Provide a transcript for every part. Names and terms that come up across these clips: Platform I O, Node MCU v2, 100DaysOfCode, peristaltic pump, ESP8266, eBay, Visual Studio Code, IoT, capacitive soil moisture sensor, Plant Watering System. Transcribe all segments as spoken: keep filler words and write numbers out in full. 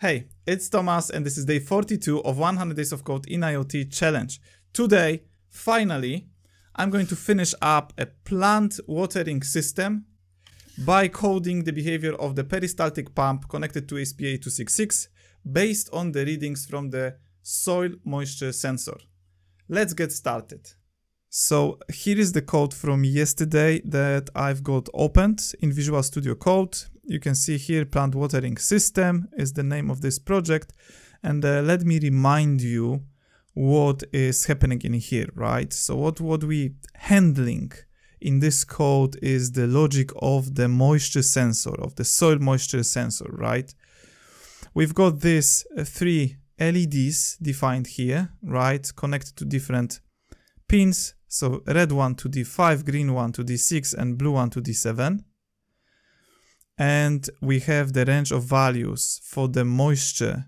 Hey, it's Thomas and this is day forty-two of one hundred days of code in IoT challenge. Today, finally, I'm going to finish up a plant watering system by coding the behavior of the peristaltic pump connected to E S P eight two six six based on the readings from the soil moisture sensor. Let's get started. So here is the code from yesterday that I've got opened in Visual Studio Code. You can see here Plant Watering System is the name of this project. And uh, let me remind you what is happening in here, right? So what, what we're handling in this code is the logic of the moisture sensor, of the soil moisture sensor, right? We've got these uh, three L E Ds defined here, right? Connected to different pins. So red one to D five, green one to D six, and blue one to D seven. And we have the range of values for the moisture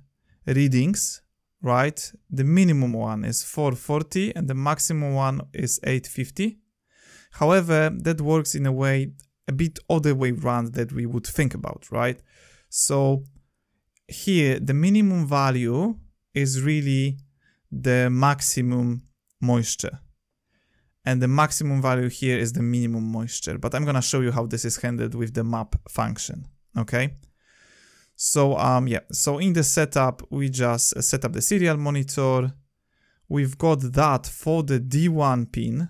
readings, right? The minimum one is four forty and the maximum one is eight fifty. However, that works in a way, a bit other way round that we would think about, right? So here, the minimum value is really the maximum moisture. And the maximum value here is the minimum moisture, but I'm going to show you how this is handled with the map function. Okay. So, um, yeah, so in the setup, we just set up the serial monitor. We've got that for the D one pin.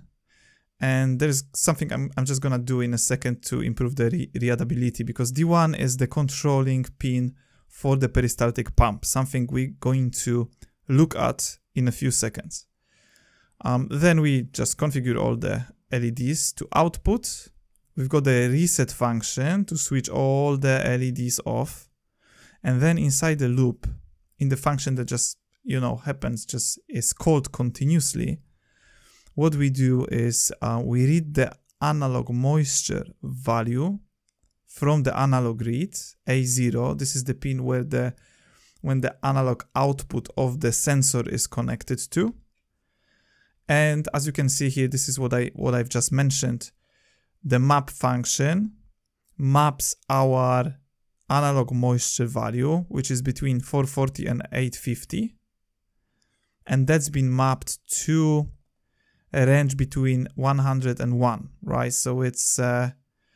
And there's something I'm, I'm just going to do in a second to improve the re readability, because D one is the controlling pin for the peristaltic pump, something we're going to look at in a few seconds. Um, then we just configure all the L E Ds to output. We've got the reset function to switch all the L E Ds off. And then inside the loop, in the function that just, you know, happens, just is called continuously, what we do is uh, we read the analog moisture value from the analog read, A zero. This is the pin where the, when the analog output of the sensor is connected to. And as you can see here, this is what, I, what I've just mentioned. The map function maps our analog moisture value, which is between four forty and eight fifty. And that's been mapped to a range between one hundred and one, right? So it's, uh,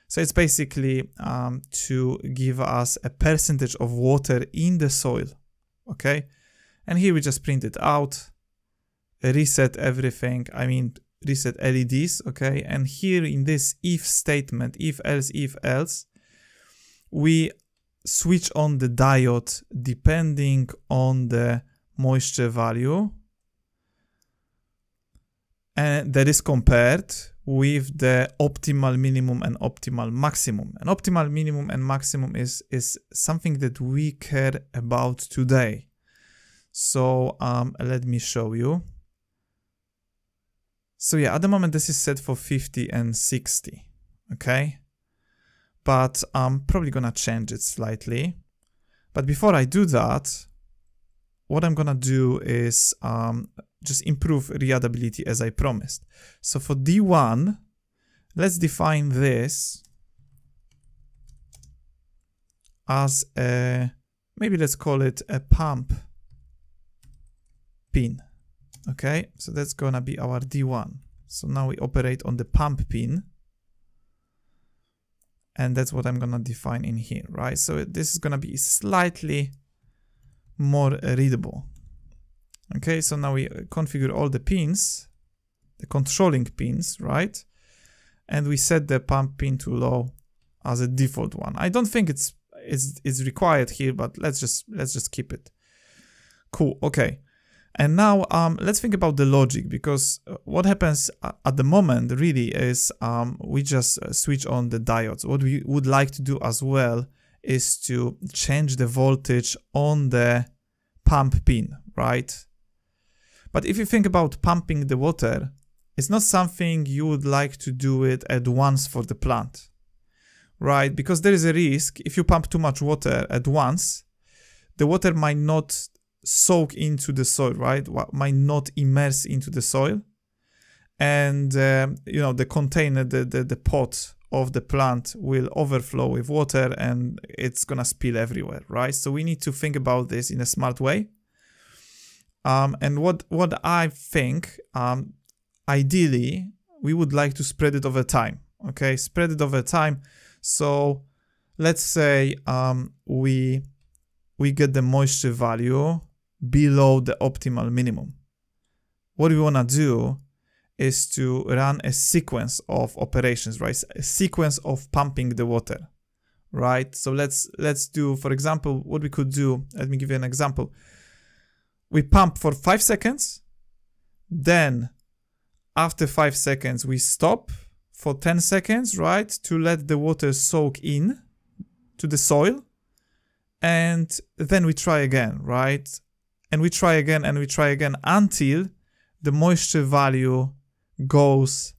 so it's basically um, to give us a percentage of water in the soil, okay? And here we just print it out. Reset everything, I mean, reset L E Ds, okay? And here in this if statement, if else, if else, we switch on the diode depending on the moisture value. And that is compared with the optimal minimum and optimal maximum. And optimal minimum and maximum is, is something that we care about today. So um, let me show you. So yeah, at the moment this is set for fifty and sixty, okay? But I'm probably gonna change it slightly. But before I do that, what I'm gonna do is um, just improve readability as I promised. So for D one, let's define this as a, maybe let's call it a pump pin. Okay, so that's gonna be our D one. So now we operate on the pump pin. And that's what I'm gonna define in here, right? So this is gonna be slightly more readable. Okay, so now we configure all the pins, the controlling pins, right? And we set the pump pin to low as a default one. I don't think it's it's it's required here, but let's just let's just keep it. Cool, okay. And now um, let's think about the logic, because what happens at the moment really is um, we just switch on the diodes. What we would like to do as well is to change the voltage on the pump pin, right? But if you think about pumping the water, it's not something you would like to do it at once for the plant, right? Because there is a risk if you pump too much water at once, the water might not soak into the soil, right? What might not immerse into the soil, and uh, you know, the container, the, the the pot of the plant will overflow with water and it's gonna spill everywhere, right? So we need to think about this in a smart way. Um, and what, what I think, um, ideally, we would like to spread it over time, okay? Spread it over time. So let's say um, we, we get the moisture value below the optimal minimum. What we wanna do is to run a sequence of operations, right? A sequence of pumping the water, right? So let's let's do, for example, what we could do, let me give you an example. We pump for five seconds, then after five seconds, we stop for ten seconds, right? To let the water soak in to the soil. And then we try again, right? And we try again and we try again until the moisture value goes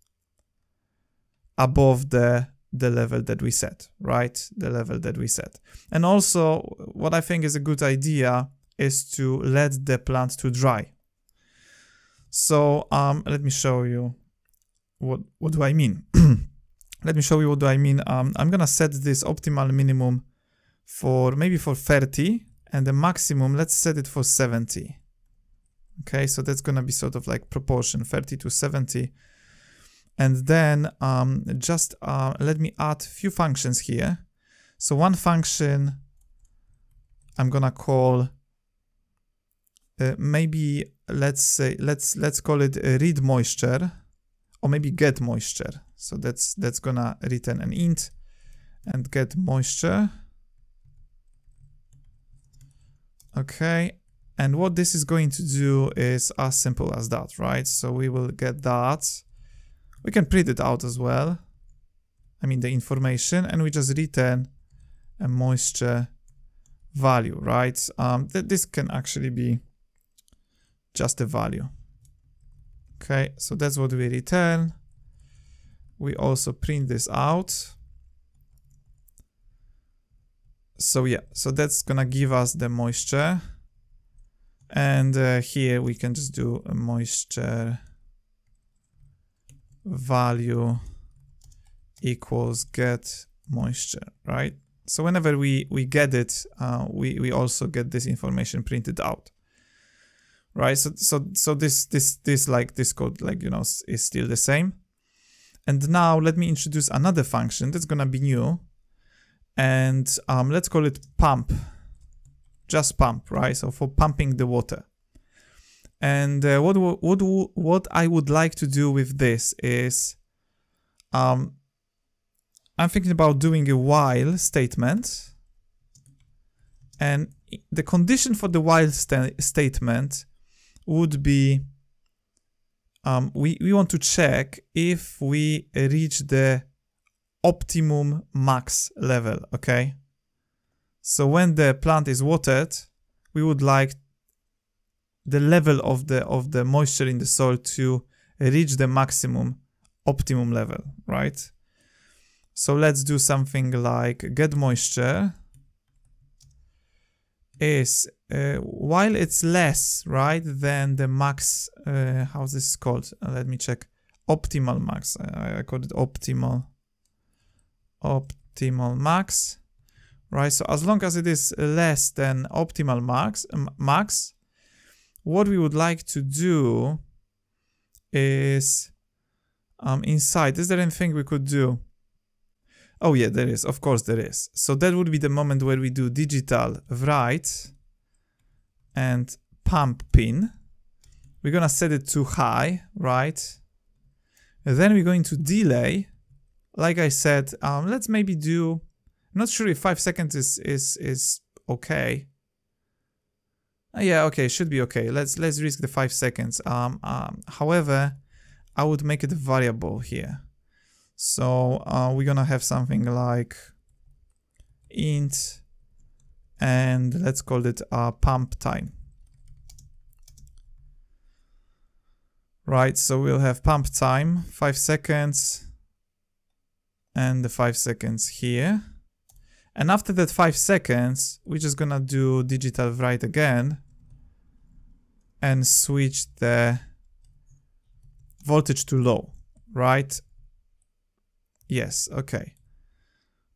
above the, the level that we set, right? The level that we set. And also what I think is a good idea is to let the plant to dry. So um, let me show you what, what do I mean. Let me show you what do I mean. Um, I'm gonna set this optimal minimum for maybe for thirty and the maximum, let's set it for seventy. Okay, so that's gonna be sort of like proportion, thirty to seventy. And then um, just uh, let me add a few functions here. So one function I'm gonna call uh, maybe let's say let's let's call it read moisture or maybe get moisture. So that's that's gonna return an int and get moisture. Okay. And what this is going to do is as simple as that, right? So we will get that. We can print it out as well. I mean, the information, and we just return a moisture value, right? Um, th this can actually be just a value. Okay, so that's what we return. We also print this out. So yeah, so that's gonna give us the moisture. And uh, here we can just do a moisture value equals get moisture, right? So whenever we, we get it, uh, we, we also get this information printed out, right? So, so, so this, this, this, like this code, like, you know, is still the same. And now let me introduce another function that's gonna be new. And um, let's call it pump. Just pump, right? So for pumping the water. And uh, what what what I would like to do with this is, um, I'm thinking about doing a while statement. And the condition for the while st statement would be, um, we we want to check if we reach the optimum max level. Okay. So when the plant is watered, we would like the level of the of the moisture in the soil to reach the maximum optimum level, right? So let's do something like get moisture is uh, while it's less, right, than the max, uh, how's this called? Uh, let me check. Optimal max. I, I called it optimal. Optimal max. Right, so as long as it is less than optimal max, max, what we would like to do is um, inside, is there anything we could do? Oh yeah, there is, of course there is. So that would be the moment where we do digital write and pump pin. We're gonna set it to high, right? And then we're going to delay. Like I said, um, let's maybe do, not sure if five seconds is is is okay. Uh, yeah, okay, should be okay. Let's let's risk the five seconds. Um, um, however, I would make it a variable here. So uh, we're gonna have something like int, and let's call it uh, pump time. Right. So we'll have pump time five seconds, and the five seconds here. And after that five seconds, we're just gonna do digital write again and switch the voltage to low, right? Yes, okay.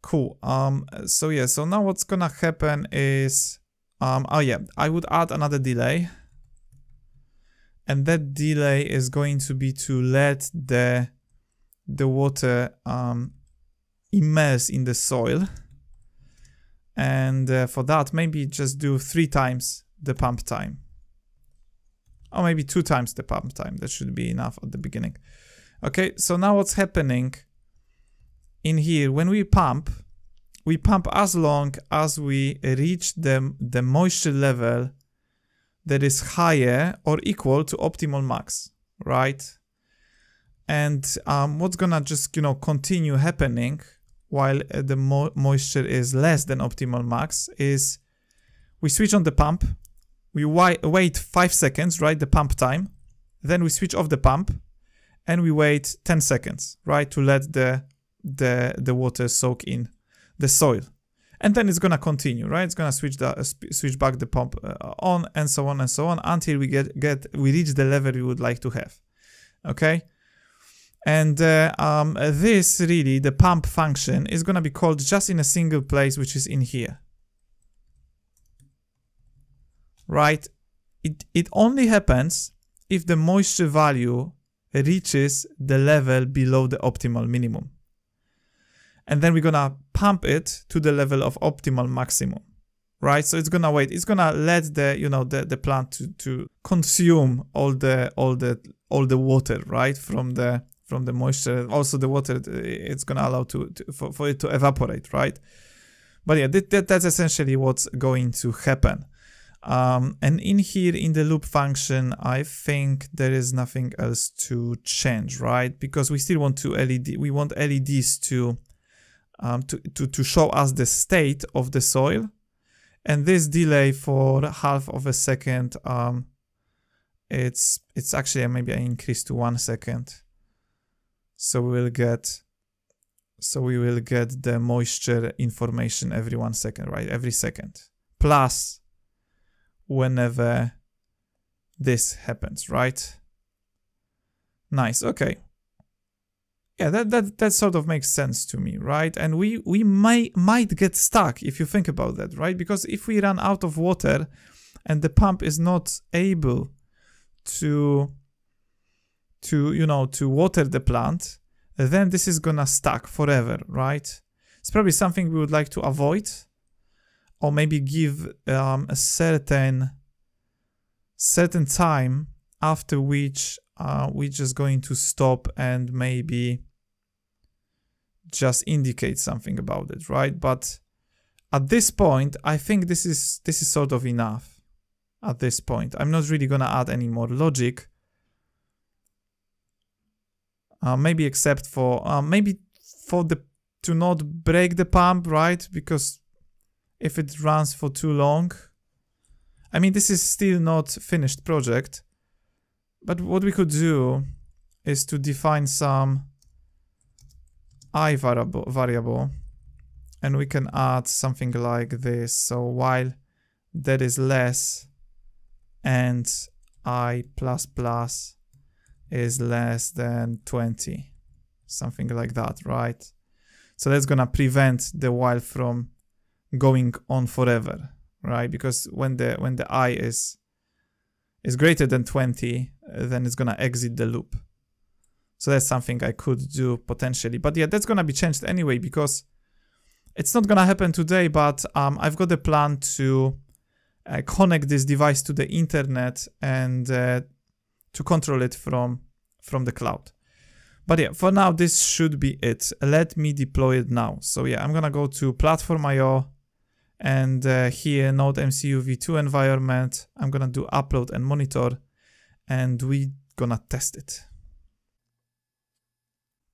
Cool. Um, so yeah, so now what's gonna happen is, um, oh yeah, I would add another delay. And that delay is going to be to let the, the water um, immerse in the soil. And uh, for that, maybe just do three times the pump time. Or maybe two times the pump time. That should be enough at the beginning. Okay, so now what's happening in here, when we pump, we pump as long as we reach the, the moisture level that is higher or equal to optimal max, right? And um, what's gonna just, you know, continue happening while uh, the mo moisture is less than optimal max is we switch on the pump, we wait five seconds, right, the pump time, then we switch off the pump and we wait ten seconds, right, to let the, the, the water soak in the soil. And then it's gonna continue, right? It's gonna switch the uh, switch back the pump uh, on, and so on and so on until we get get we reach the level we would like to have. Okay, and uh, um, this really the pump function is gonna be called just in a single place, which is in here. Right? It it only happens if the moisture value reaches the level below the optimal minimum. And then we're gonna pump it to the level of optimal maximum, right? So it's gonna wait. It's gonna let the you know the, the plant to, to consume all the all the all the water, right, from the from the moisture. Also the water it's gonna allow to, to for, for it to evaporate, right? But yeah, that, that, that's essentially what's going to happen. Um, and in here in the loop function, I think there is nothing else to change, right? Because we still want to L E D. We want L E Ds to Um, to, to, to show us the state of the soil, and this delay for half of a second, um, it's it's actually maybe I increase to one second, so we will get so we will get the moisture information every one second, right? Every second plus whenever this happens, right? Nice, okay. Yeah, that, that that sort of makes sense to me, right? And we, we may, might get stuck if you think about that, right? Because if we run out of water and the pump is not able to, to you know, to water the plant, then this is gonna stuck forever, right? It's probably something we would like to avoid, or maybe give um, a certain, certain time after which uh, we're just going to stop and maybe just indicate something about it, right? But at this point, I think this is this is sort of enough. At this point, I'm not really gonna add any more logic. Uh, maybe except for uh, maybe for the to not break the pump, right? Because if it runs for too long, I mean, this is still not finished project. But what we could do is to define some I variable, variable, and we can add something like this. So while that is less and I plus plus is less than twenty, something like that, right? So that's gonna prevent the while from going on forever, right? Because when the when the I is is greater than twenty, then it's gonna exit the loop. So that's something I could do potentially. But yeah, that's gonna be changed anyway because it's not gonna happen today, but um, I've got a plan to uh, connect this device to the internet and uh, to control it from, from the cloud. But yeah, for now, this should be it. Let me deploy it now. So yeah, I'm gonna go to Platform I O, and uh, here Node M C U v two environment. I'm gonna do upload and monitor, and we gonna test it.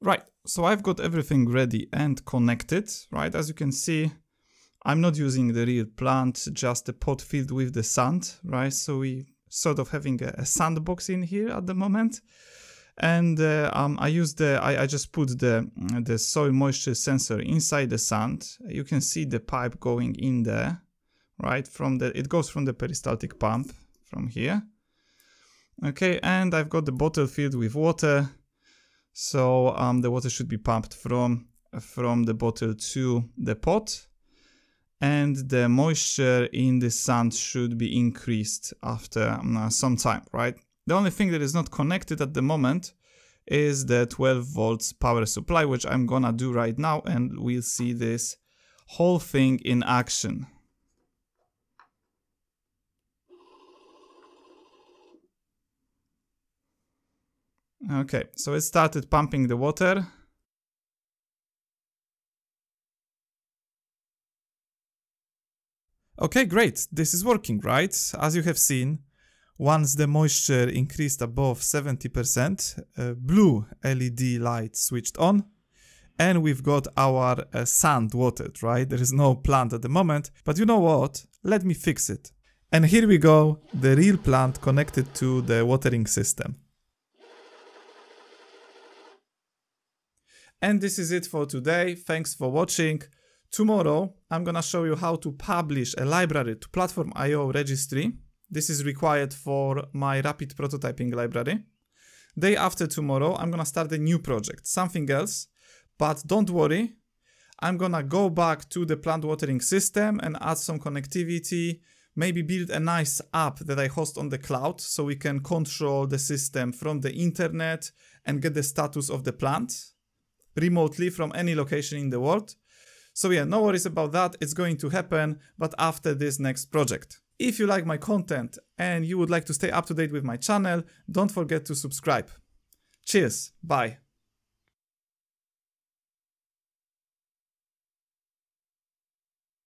Right, so I've got everything ready and connected, right? As you can see, I'm not using the real plant, just the pot filled with the sand, right? So we sort of having a, a sandbox in here at the moment. And uh, um, I used the, I, I just put the, the soil moisture sensor inside the sand. You can see the pipe going in there, right? From the, it goes from the peristaltic pump from here. Okay, and I've got the bottle filled with water. So um, the water should be pumped from from the bottle to the pot, and the moisture in the sand should be increased after uh, some time, right? The only thing that is not connected at the moment is the twelve volts power supply, which I'm gonna do right now, and we'll see this whole thing in action. Okay, so it started pumping the water. Okay, great, this is working, right? As you have seen, once the moisture increased above seventy percent, uh, blue L E D light switched on, and we've got our uh, sand watered, right? There is no plant at the moment, but you know what? Let me fix it. And here we go, the real plant connected to the watering system. And this is it for today. Thanks for watching. Tomorrow, I'm gonna show you how to publish a library to Platform I O registry. This is required for my rapid prototyping library. Day after tomorrow, I'm gonna start a new project, something else. But don't worry, I'm gonna go back to the plant watering system and add some connectivity, maybe build a nice app that I host on the cloud so we can control the system from the internet and get the status of the plant remotely from any location in the world. So yeah, no worries about that, it's going to happen, but after this next project. If you like my content and you would like to stay up to date with my channel, don't forget to subscribe. Cheers, bye.